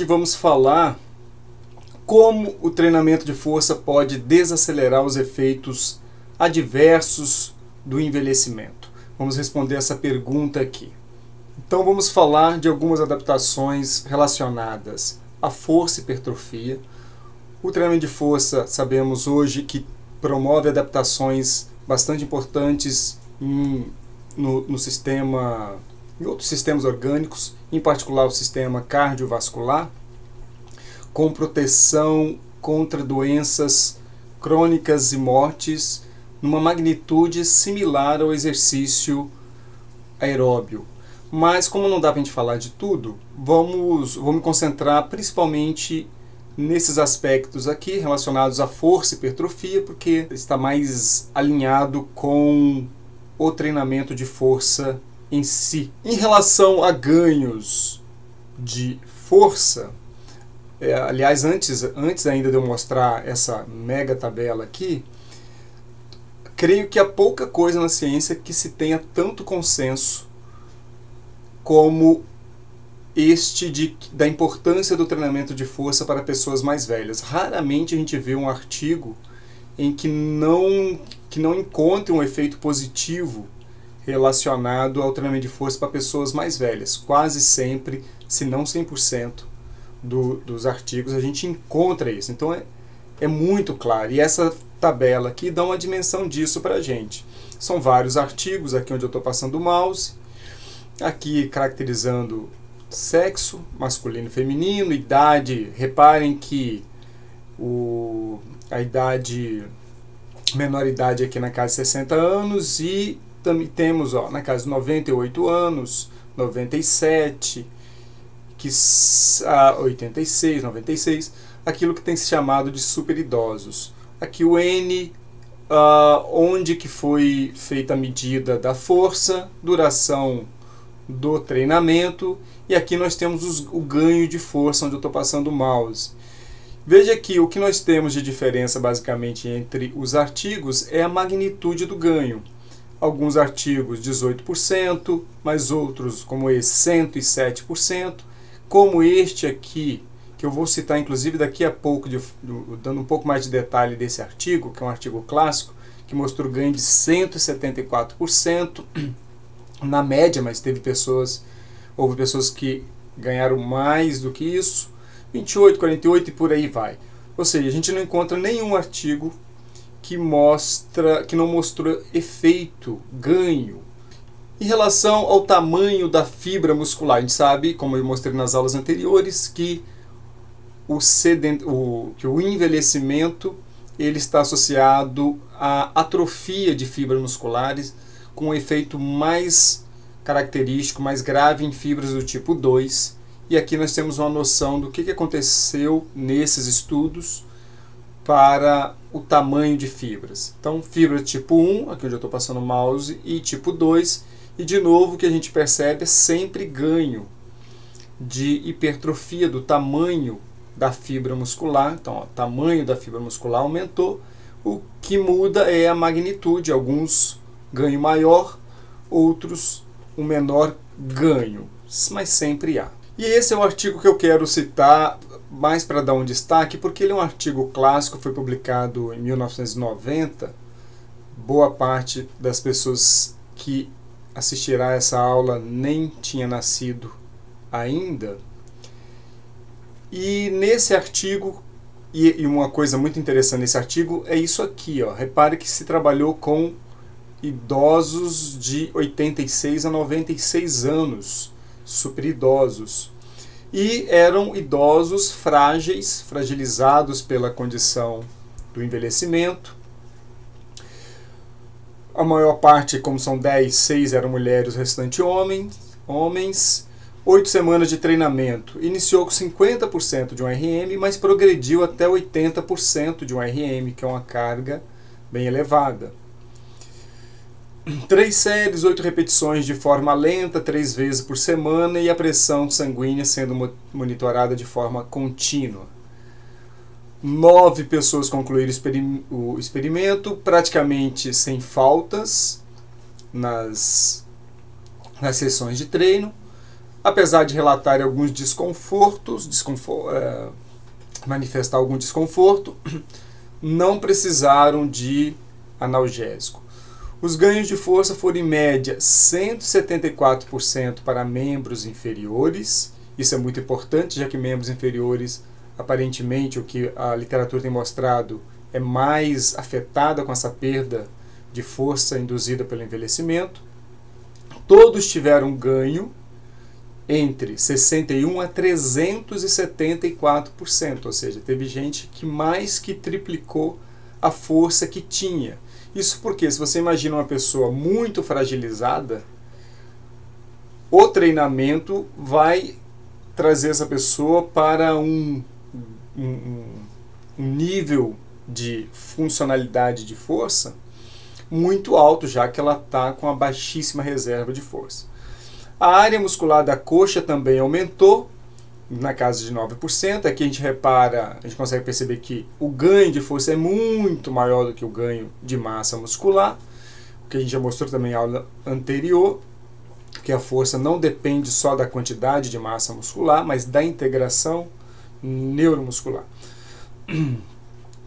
hoje vamos falar como o treinamento de força pode desacelerar os efeitos adversos do envelhecimento. Vamos responder essa pergunta aqui. Então vamos falar de algumas adaptações relacionadas à força e hipertrofia. O treinamento de força, sabemos hoje que promove adaptações bastante importantes no sistema, em outros sistemas orgânicos, em particular o sistema cardiovascular, com proteção contra doenças crônicas e mortes, numa magnitude similar ao exercício aeróbio. Mas como não dá para a gente falar de tudo, vou me concentrar principalmente nesses aspectos aqui relacionados à força e hipertrofia, porque está mais alinhado com o treinamento de força em si. Em relação a ganhos de força, aliás, antes ainda de eu mostrar essa mega tabela aqui, creio que há pouca coisa na ciência que se tenha tanto consenso como este da importância do treinamento de força para pessoas mais velhas. Raramente a gente vê um artigo em que não encontre um efeito positivo relacionado ao treinamento de força para pessoas mais velhas. Quase sempre, se não 100% dos artigos, a gente encontra isso. Então é muito claro. E essa tabela aqui dá uma dimensão disso para a gente. São vários artigos, aqui onde eu estou passando o mouse, aqui caracterizando sexo, masculino e feminino, idade. Reparem que a idade, menor idade aqui na casa de 60 anos e também temos, ó, na casa de 98 anos, 97, que, 86, 96, aquilo que tem se chamado de superidosos. Aqui o N, onde que foi feita a medida da força, duração do treinamento, e aqui nós temos o ganho de força, onde eu estou passando o mouse. Veja que o que nós temos de diferença basicamente entre os artigos é a magnitude do ganho. Alguns artigos 18%, mas outros como esse 107%, como este aqui, que eu vou citar inclusive daqui a pouco, dando um pouco mais de detalhe desse artigo, que é um artigo clássico, que mostrou ganho de 174%, na média, mas houve pessoas que ganharam mais do que isso, 28, 48 e por aí vai. Ou seja, a gente não encontra nenhum artigo que não mostrou efeito, ganho. Em relação ao tamanho da fibra muscular, a gente sabe, como eu mostrei nas aulas anteriores, que o envelhecimento ele está associado à atrofia de fibras musculares, com um efeito mais característico, mais grave em fibras do tipo 2. E aqui nós temos uma noção do que aconteceu nesses estudos para o tamanho de fibras. Então, fibra tipo 1, aqui onde eu estou passando o mouse, e tipo 2. E de novo, o que a gente percebe é sempre ganho de hipertrofia do tamanho da fibra muscular. Então, o tamanho da fibra muscular aumentou. O que muda é a magnitude, alguns ganho maior, outros um menor ganho, mas sempre há. E esse é o artigo que eu quero citar mais para dar um destaque, porque ele é um artigo clássico, foi publicado em 1990. Boa parte das pessoas que assistirá essa aula nem tinha nascido ainda. E nesse artigo, e uma coisa muito interessante nesse artigo, é isso aqui, ó. Repare que se trabalhou com idosos de 86 a 96 anos, superidosos. E eram idosos frágeis, fragilizados pela condição do envelhecimento. A maior parte, como são 10, 6 eram mulheres, o restante homens. 8 semanas de treinamento. Iniciou com 50% de um RM, mas progrediu até 80% de um RM, que é uma carga bem elevada. 3 séries, 8 repetições de forma lenta, 3 vezes por semana, e a pressão sanguínea sendo monitorada de forma contínua. 9 pessoas concluíram o experimento, praticamente sem faltas nas sessões de treino. Apesar de relatar alguns desconfortos, manifestar algum desconforto, não precisaram de analgésico. Os ganhos de força foram em média 174% para membros inferiores. Isso é muito importante, já que membros inferiores, aparentemente, o que a literatura tem mostrado, é mais afetada com essa perda de força induzida pelo envelhecimento. Todos tiveram ganho entre 61% a 374%, ou seja, teve gente que mais que triplicou a força que tinha. Isso porque, se você imagina uma pessoa muito fragilizada, o treinamento vai trazer essa pessoa para um nível de funcionalidade de força muito alto, já que ela está com uma baixíssima reserva de força. A área muscular da coxa também aumentou, na casa de 9%. Aqui a gente consegue perceber que o ganho de força é muito maior do que o ganho de massa muscular, o que a gente já mostrou também na aula anterior, que a força não depende só da quantidade de massa muscular, mas da integração neuromuscular.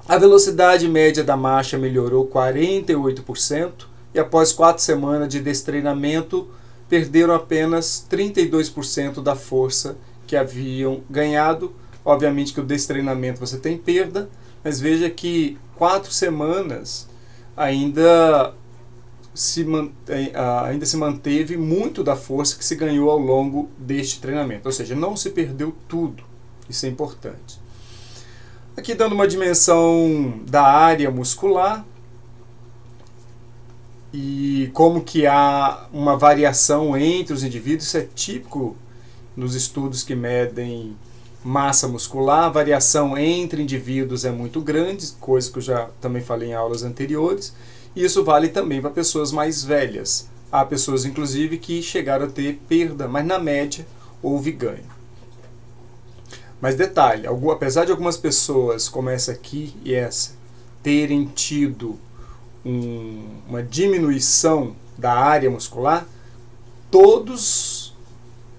A velocidade média da marcha melhorou 48% e após 4 semanas de destreinamento perderam apenas 32% da força que haviam ganhado. Obviamente que o destreinamento você tem perda, mas veja que 4 semanas ainda se manteve muito da força que se ganhou ao longo deste treinamento, ou seja, não se perdeu tudo, isso é importante. Aqui dando uma dimensão da área muscular e como que há uma variação entre os indivíduos, isso é típico nos estudos que medem massa muscular, a variação entre indivíduos é muito grande, coisa que eu já também falei em aulas anteriores, e isso vale também para pessoas mais velhas. Há pessoas, inclusive, que chegaram a ter perda, mas na média houve ganho. Mas detalhe, apesar de algumas pessoas, como essa aqui e essa, terem tido uma diminuição da área muscular, todos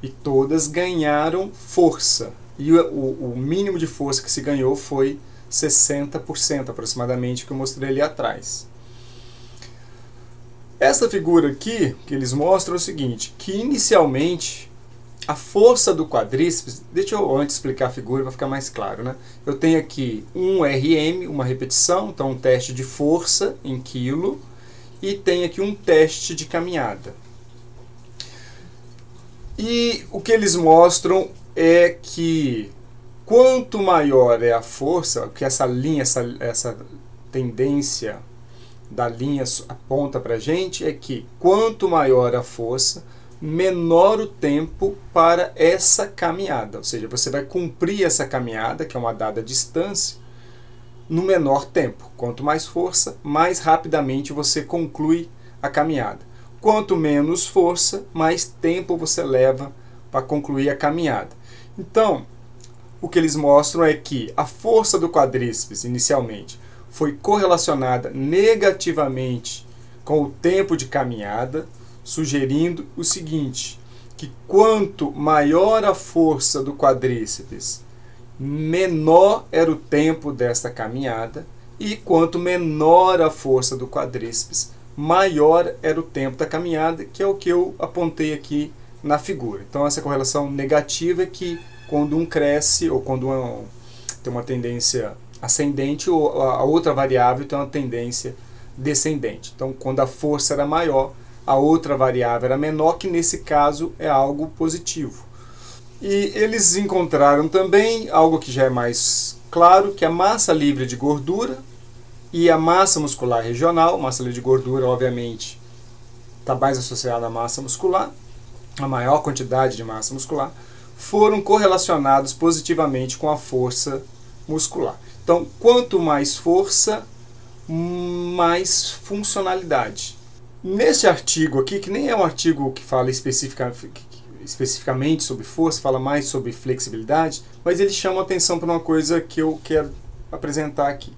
e todas ganharam força, e o mínimo de força que se ganhou foi 60% aproximadamente, que eu mostrei ali atrás. Essa figura aqui, que eles mostram é o seguinte, que inicialmente a força do quadríceps, deixa eu antes explicar a figura para ficar mais claro, né? Eu tenho aqui um RM, uma repetição, então um teste de força em quilo, e tem aqui um teste de caminhada. E o que eles mostram é que quanto maior é a força, que essa linha, essa tendência da linha aponta para a gente, é que quanto maior a força, menor o tempo para essa caminhada. Ou seja, você vai cumprir essa caminhada, que é uma dada distância, no menor tempo. Quanto mais força, mais rapidamente você conclui a caminhada. Quanto menos força, mais tempo você leva para concluir a caminhada. Então, o que eles mostram é que a força do quadríceps, inicialmente, foi correlacionada negativamente com o tempo de caminhada, sugerindo o seguinte, que quanto maior a força do quadríceps, menor era o tempo desta caminhada, e quanto menor a força do quadríceps, maior era o tempo da caminhada, que é o que eu apontei aqui na figura. Então essa correlação negativa é que quando um cresce, ou quando tem uma tendência ascendente, ou a outra variável tem uma tendência descendente. Então quando a força era maior, a outra variável era menor, que nesse caso é algo positivo. E eles encontraram também algo que já é mais claro, que a massa livre de gordura e a massa muscular regional, massa livre de gordura, obviamente, está mais associada à massa muscular, a maior quantidade de massa muscular, foram correlacionados positivamente com a força muscular. Então, quanto mais força, mais funcionalidade. Neste artigo aqui, que nem é um artigo que fala especificamente sobre força, fala mais sobre flexibilidade, mas ele chama a atenção para uma coisa que eu quero apresentar aqui.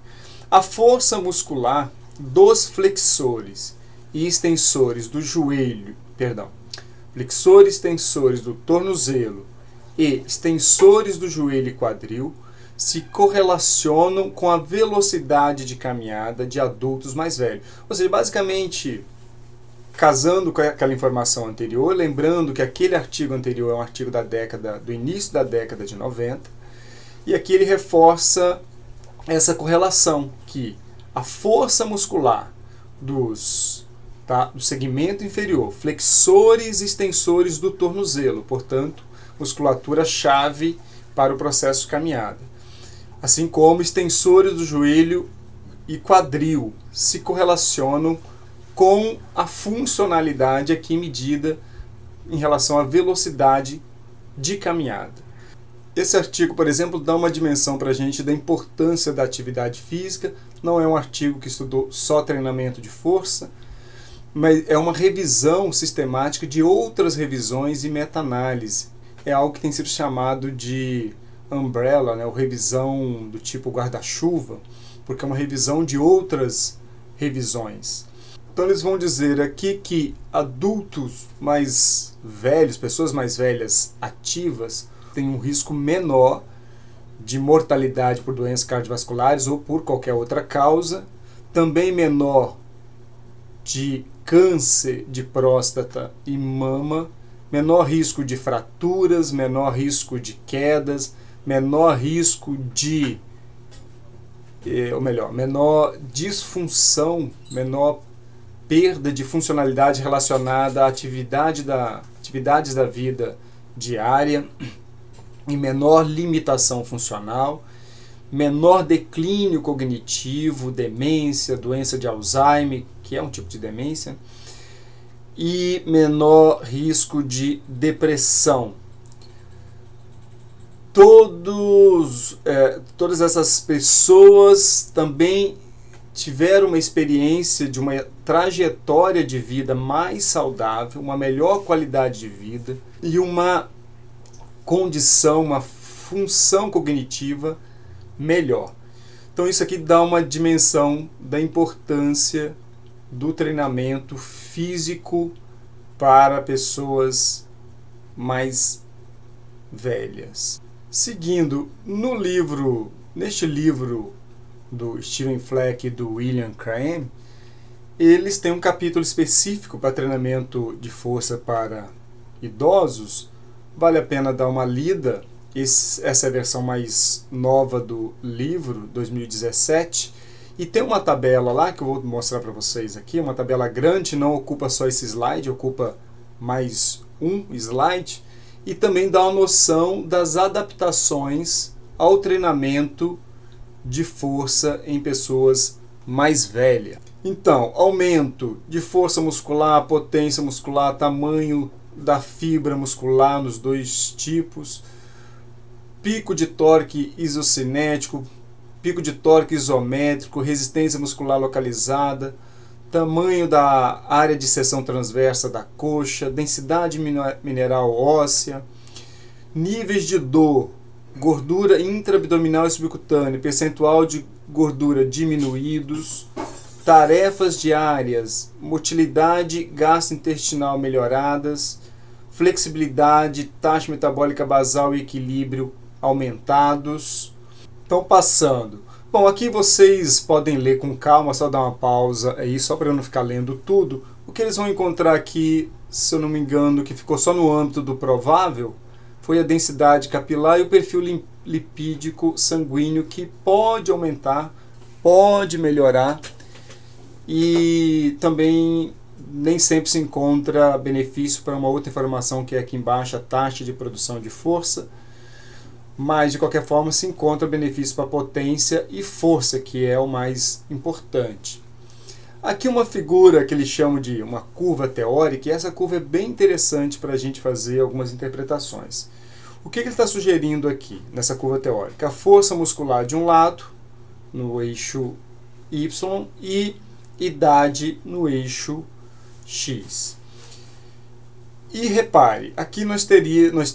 A força muscular dos flexores e extensores do joelho, flexores tensores do tornozelo e extensores do joelho e quadril se correlacionam com a velocidade de caminhada de adultos mais velhos. Ou seja, basicamente, casando com aquela informação anterior, lembrando que aquele artigo anterior é um artigo do início da década de 90, e aqui ele reforça essa correlação, que a força muscular do segmento inferior, flexores e extensores do tornozelo, portanto, musculatura-chave para o processo de caminhada, assim como extensores do joelho e quadril, se correlacionam com a funcionalidade aqui medida em relação à velocidade de caminhada. Esse artigo, por exemplo, dá uma dimensão para a gente da importância da atividade física. Não é um artigo que estudou só treinamento de força, mas é uma revisão sistemática de outras revisões e meta-análise. É algo que tem sido chamado de umbrella, né, ou revisão do tipo guarda-chuva, porque é uma revisão de outras revisões. Então eles vão dizer aqui que adultos mais velhos, pessoas mais velhas ativas, têm um risco menor de mortalidade por doenças cardiovasculares ou por qualquer outra causa, também menor de câncer de próstata e mama, menor risco de fraturas, menor risco de quedas, menor risco de, menor disfunção, menor perda de funcionalidade relacionada à atividades da vida diária, e menor limitação funcional, menor declínio cognitivo, demência, doença de Alzheimer, que é um tipo de demência, e menor risco de depressão. Todas essas pessoas também tiveram uma experiência de uma trajetória de vida mais saudável, uma melhor qualidade de vida e uma condição, uma função cognitiva melhor. Então isso aqui dá uma dimensão da importância do treinamento físico para pessoas mais velhas. Seguindo, neste livro do Steven Fleck e do William Kraemer, eles têm um capítulo específico para treinamento de força para idosos. Vale a pena dar uma lida. Essa é a versão mais nova do livro, 2017, e tem uma tabela lá que eu vou mostrar para vocês aqui, uma tabela grande, não ocupa só esse slide, ocupa mais um slide, e também dá uma noção das adaptações ao treinamento de força em pessoas mais velhas. Então, aumento de força muscular, potência muscular, tamanho da fibra muscular nos dois tipos, pico de torque isocinético, pico de torque isométrico, resistência muscular localizada, tamanho da área de seção transversa da coxa, densidade mineral óssea, níveis de dor, gordura intraabdominal e subcutânea, percentual de gordura diminuídos, tarefas diárias, motilidade gastrointestinal melhoradas, flexibilidade, taxa metabólica basal e equilíbrio aumentados. Então, passando. Bom, aqui vocês podem ler com calma, só dar uma pausa aí, só para eu não ficar lendo tudo. O que eles vão encontrar aqui, se eu não me engano, que ficou só no âmbito do provável, foi a densidade capilar e o perfil lipídico sanguíneo, que pode aumentar, pode melhorar, e também nem sempre se encontra benefício para uma outra informação que é aqui embaixo, a taxa de produção de força, mas de qualquer forma se encontra benefício para potência e força, que é o mais importante. Aqui uma figura que eles chamam de uma curva teórica, e essa curva é bem interessante para a gente fazer algumas interpretações. O que ele está sugerindo aqui, nessa curva teórica? A força muscular de um lado, no eixo Y, e idade no eixo X. E repare, aqui nós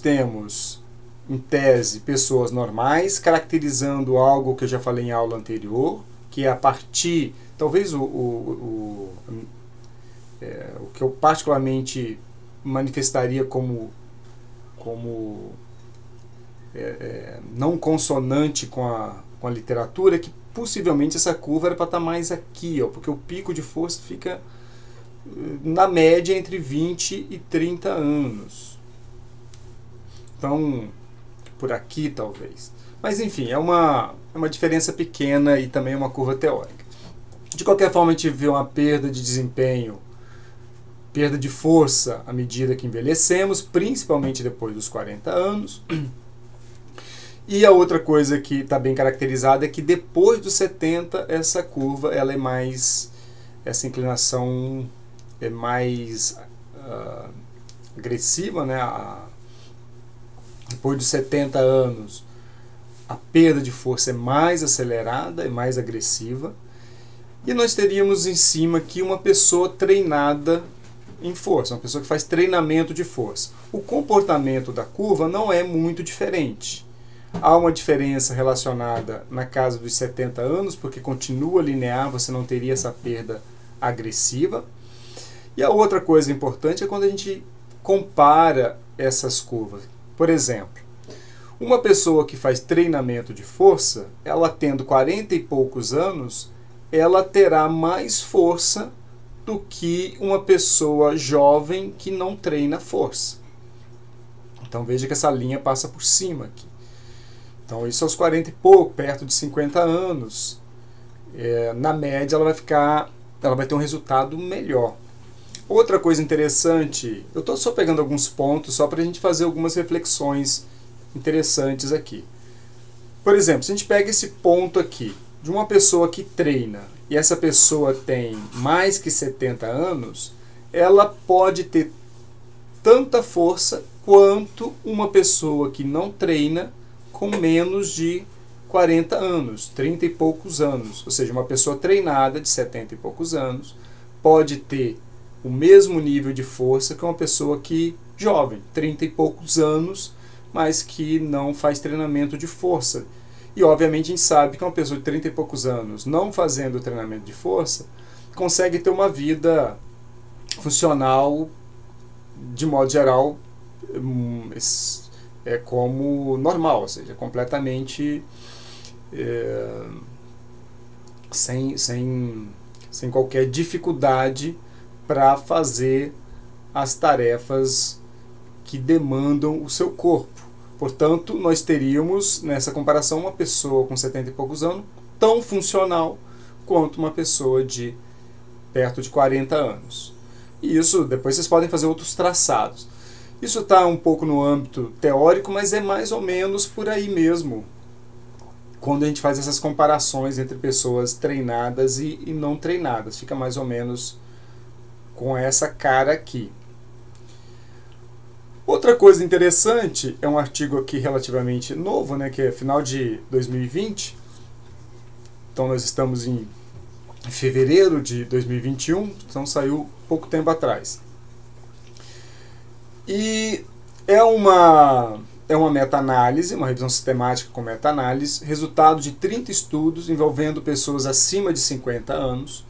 temos, em tese, pessoas normais, caracterizando algo que eu já falei em aula anterior, que é a partir... Talvez o que eu particularmente manifestaria como não consonante com a literatura, que possivelmente essa curva era para estar mais aqui, ó, porque o pico de força fica na média entre 20 e 30 anos. Então, por aqui talvez. Mas enfim, é uma diferença pequena e também uma curva teórica. De qualquer forma, a gente vê uma perda de desempenho, perda de força à medida que envelhecemos, principalmente depois dos 40 anos. E a outra coisa que está bem caracterizada é que depois dos 70, essa curva, ela é mais, essa inclinação é mais agressiva, né? Depois dos 70 anos, a perda de força é mais acelerada, é mais agressiva. E nós teríamos em cima aqui uma pessoa treinada em força, uma pessoa que faz treinamento de força. O comportamento da curva não é muito diferente. Há uma diferença relacionada na casa dos 70 anos, porque continua linear, você não teria essa perda agressiva. E a outra coisa importante é quando a gente compara essas curvas. Por exemplo, uma pessoa que faz treinamento de força, ela tendo 40 e poucos anos, ela terá mais força do que uma pessoa jovem que não treina força. Então veja que essa linha passa por cima aqui. Então isso aos 40 e pouco, perto de 50 anos, na média ela vai ter um resultado melhor. Outra coisa interessante, eu estou só pegando alguns pontos só para a gente fazer algumas reflexões interessantes aqui. Por exemplo, se a gente pega esse ponto aqui, de uma pessoa que treina, e essa pessoa tem mais que 70 anos, ela pode ter tanta força quanto uma pessoa que não treina, com menos de 40 anos, 30 e poucos anos. Ou seja, uma pessoa treinada de 70 e poucos anos pode ter o mesmo nível de força que uma pessoa que jovem, 30 e poucos anos, mas que não faz treinamento de força. E obviamente a gente sabe que uma pessoa de 30 e poucos anos não fazendo treinamento de força consegue ter uma vida funcional, de modo geral, como normal, ou seja, completamente sem qualquer dificuldade para fazer as tarefas que demandam o seu corpo. Portanto, nós teríamos, nessa comparação, uma pessoa com 70 e poucos anos tão funcional quanto uma pessoa de perto de 40 anos. E isso, depois vocês podem fazer outros traçados. Isso está um pouco no âmbito teórico, mas é mais ou menos por aí mesmo, quando a gente faz essas comparações entre pessoas treinadas e não treinadas. Fica mais ou menos com essa cara aqui. Outra coisa interessante, é um artigo aqui relativamente novo, né, que é final de 2020. Então nós estamos em fevereiro de 2021, então saiu pouco tempo atrás. E é uma meta-análise, uma revisão sistemática com meta-análise, resultado de 30 estudos envolvendo pessoas acima de 50 anos,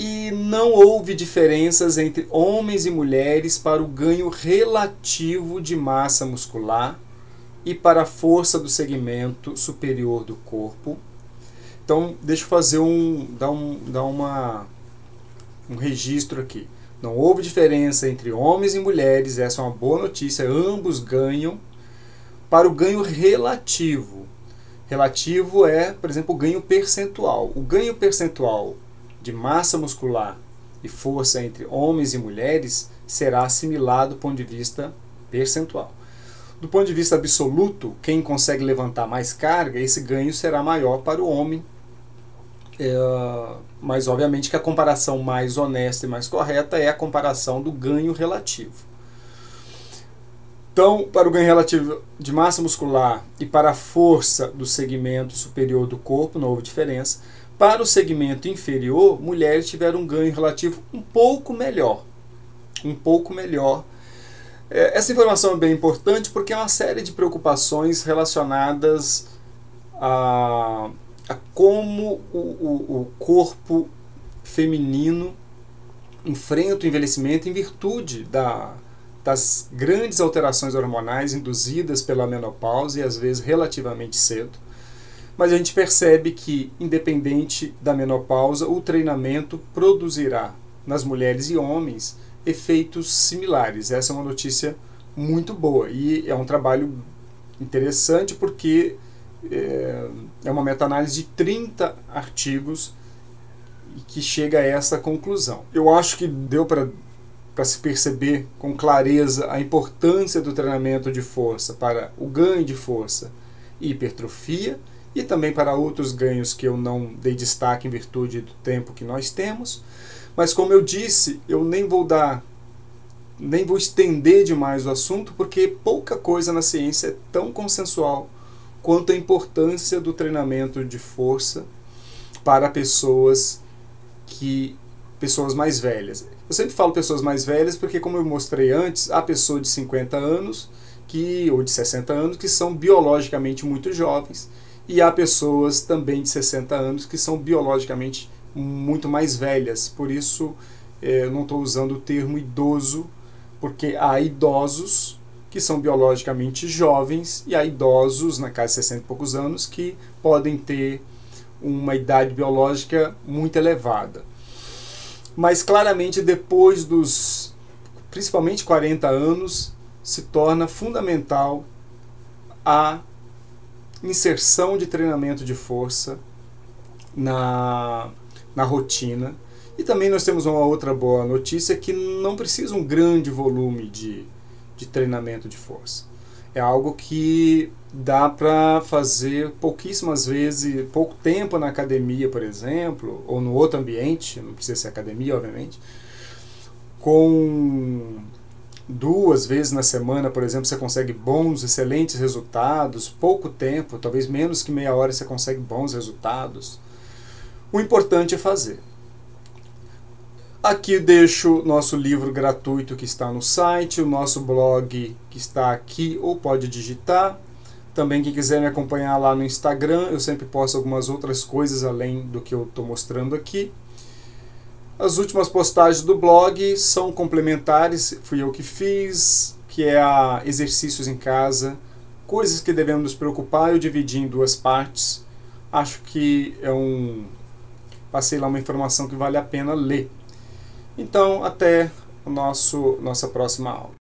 e não houve diferenças entre homens e mulheres para o ganho relativo de massa muscular e para a força do segmento superior do corpo. Então, deixa eu fazer um registro aqui. Não houve diferença entre homens e mulheres, essa é uma boa notícia, ambos ganham para o ganho relativo. Relativo é, por exemplo, o ganho percentual. O ganho percentual de massa muscular e força entre homens e mulheres será assimilado do ponto de vista percentual. Do ponto de vista absoluto, quem consegue levantar mais carga, esse ganho será maior para o homem. Mas obviamente que a comparação mais honesta e mais correta é a comparação do ganho relativo. Então, para o ganho relativo de massa muscular e para a força do segmento superior do corpo, não houve diferença. Para o segmento inferior, mulheres tiveram um ganho relativo um pouco melhor. Um pouco melhor. Essa informação é bem importante porque é uma série de preocupações relacionadas a como o corpo feminino enfrenta o envelhecimento em virtude da das grandes alterações hormonais induzidas pela menopausa, e às vezes relativamente cedo. Mas a gente percebe que, independente da menopausa, o treinamento produzirá nas mulheres e homens efeitos similares. Essa é uma notícia muito boa e é um trabalho interessante, porque é uma meta-análise de 30 artigos que chega a essa conclusão. Eu acho que deu para se perceber com clareza a importância do treinamento de força para o ganho de força e hipertrofia, e também para outros ganhos que eu não dei destaque em virtude do tempo que nós temos. Mas como eu disse, eu nem vou estender demais o assunto, porque pouca coisa na ciência é tão consensual quanto a importância do treinamento de força para pessoas mais velhas. Eu sempre falo pessoas mais velhas porque, como eu mostrei antes, há pessoas de 50 anos ou de 60 anos que são biologicamente muito jovens, e há pessoas também de 60 anos que são biologicamente muito mais velhas. Por isso eu não estou usando o termo idoso, porque há idosos que são biologicamente jovens e há idosos, na casa de 60 e poucos anos, que podem ter uma idade biológica muito elevada. Mas claramente depois dos, principalmente 40 anos, se torna fundamental a inserção de treinamento de força na rotina. E também nós temos uma outra boa notícia, que não precisa um grande volume de treinamento de força. É algo que dá para fazer pouquíssimas vezes, pouco tempo na academia, por exemplo, ou no outro ambiente, não precisa ser academia, obviamente. Com 2 vezes na semana, por exemplo, você consegue bons, excelentes resultados. Pouco tempo, talvez menos que meia hora, você consegue bons resultados. O importante é fazer. Aqui deixo nosso livro gratuito que está no site, o nosso blog que está aqui, ou pode digitar. Também quem quiser me acompanhar lá no Instagram, eu sempre posto algumas outras coisas além do que eu estou mostrando aqui. As últimas postagens do blog são complementares, fui eu que fiz, que é exercícios em casa, coisas que devemos nos preocupar, eu dividi em 2 partes. Acho que passei lá uma informação que vale a pena ler. Então, até nossa próxima aula.